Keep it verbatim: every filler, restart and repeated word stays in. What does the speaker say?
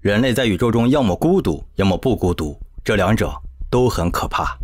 人类在宇宙中要么孤独，要么不孤独，这两者都很可怕。